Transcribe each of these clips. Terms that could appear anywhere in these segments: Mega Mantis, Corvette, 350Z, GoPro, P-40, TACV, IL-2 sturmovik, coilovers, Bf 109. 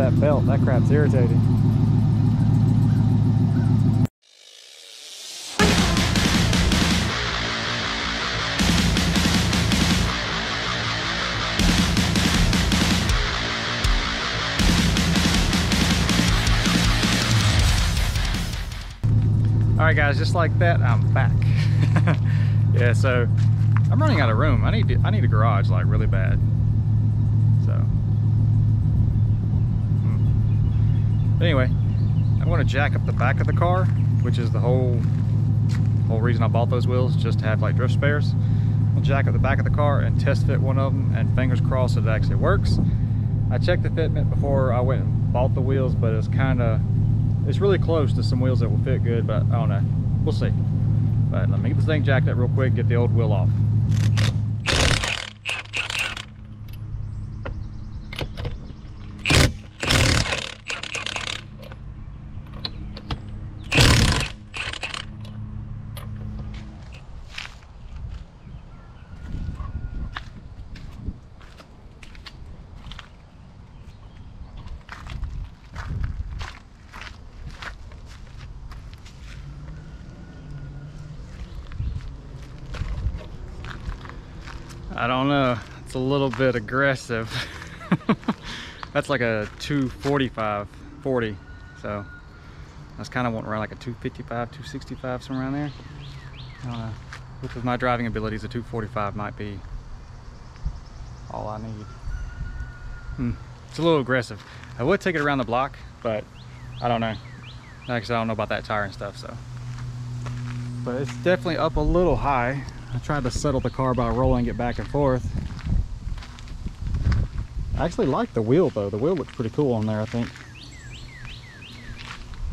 that belt. That crap's irritating. Alright guys, just like that, I'm back. Yeah, so I'm running out of room. I need a garage like really bad. So anyway, I'm going to jack up the back of the car, which is the whole reason I bought those wheels, just to have like drift spares. I'll jack up the back of the car and test fit one of them, and fingers crossed it actually works. I checked the fitment before I went and bought the wheels, but it's really close to some wheels that will fit good, but I don't know. We'll see. But let me get this thing jacked up real quick, get the old wheel off. I don't know, it's a little bit aggressive. That's like a 245 40, so I was kind of wanting around like a 255 265, somewhere around there. Which with my driving abilities, a 245 might be all I need. It's a little aggressive. I would take it around the block, but I don't know, like I said, I don't know about that tire and stuff, so. But it's definitely up a little high. I tried to settle the car by rolling it back and forth. I actually like the wheel though. The wheel looks pretty cool on there, I think.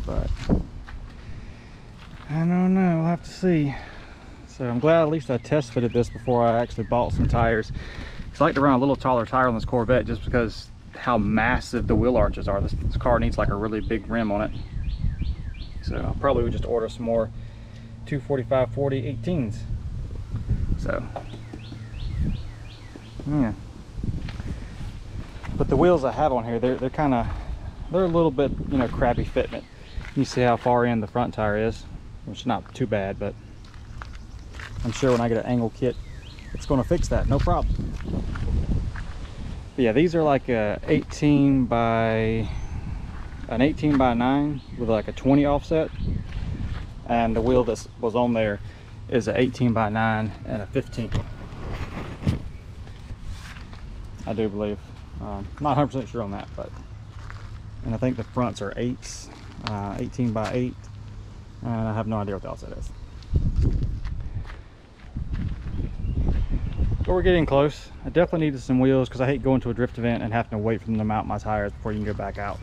But I don't know, we'll have to see. So I'm glad at least I test fitted this before I actually bought some tires. Because I like to run a little taller tire on this Corvette just because how massive the wheel arches are. This car needs like a really big rim on it. So I probably would just order some more 245 40 18s. So yeah, but the wheels I have on here, they're a little bit, you know, crappy fitment. You see how far in the front tire is, which is not too bad, but I'm sure when I get an angle kit, it's going to fix that, no problem. But yeah, these are like a 18 by 9 with like a 20 offset, and the wheel that was on there is a 18 by 9 and a 15, I do believe. Not 100% sure on that, but, and I think the fronts are 8s, 18 by 8, and I have no idea what the offset is. But we're getting close. I definitely needed some wheels because I hate going to a drift event and having to wait for them to mount my tires before you can go back out.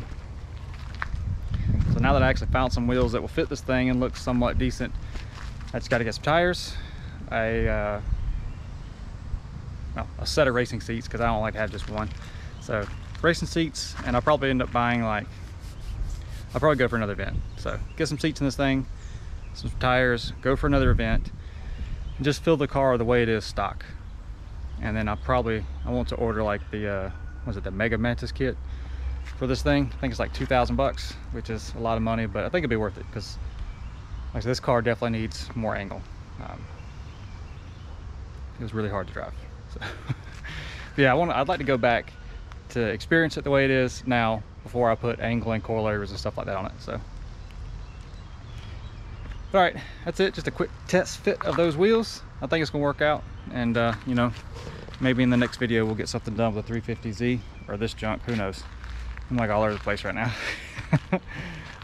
So now that I actually found some wheels that will fit this thing and look somewhat decent, I just got to get some tires, a set of racing seats, because I don't like to have just one. So racing seats, and I'll probably end up buying like, I'll probably go for another event. So get some seats in this thing, some tires, go for another event, and just fill the car the way it is stock. And then I want to order like the, the Mega Mantis kit for this thing. I think it's like 2,000 bucks, which is a lot of money, but I think it'd be worth it, because like this car definitely needs more angle. It was really hard to drive. So yeah, I'd like to go back to experience it the way it is now before I put angle and coilovers and stuff like that on it. So, all right, that's it. Just a quick test fit of those wheels. I think it's gonna work out, and you know, maybe in the next video we'll get something done with a 350Z or this junk. Who knows? I'm like all over the place right now. All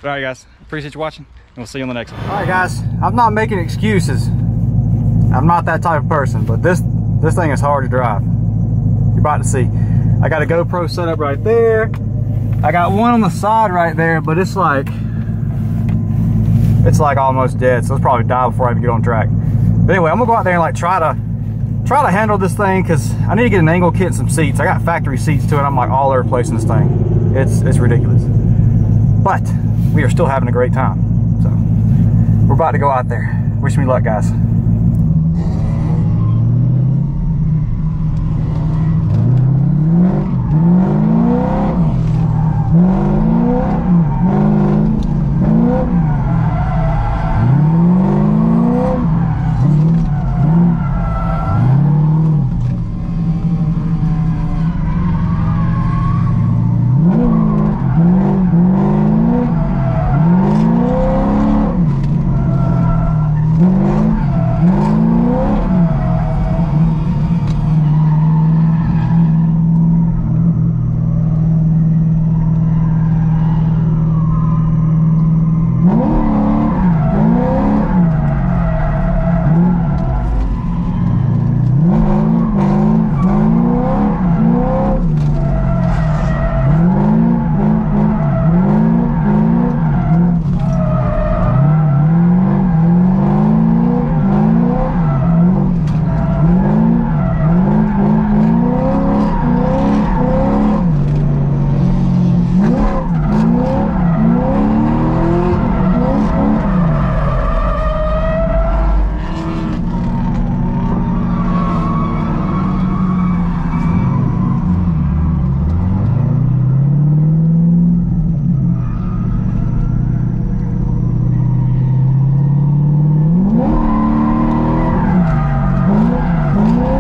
right, guys, appreciate you watching. We'll see you on the next one. All right, guys, I'm not making excuses. I'm not that type of person, but this thing is hard to drive. You're about to see. I got a GoPro set up right there. I got one on the side right there, but it's like almost dead, so it's probably die before I even get on track. But anyway, I'm gonna go out there and like try to handle this thing, because I need to get an angle kit and some seats. I got factory seats too, and I'm like all over the place in this thing. It's ridiculous. But we are still having a great time. We're about to go out there. Wish me luck, guys.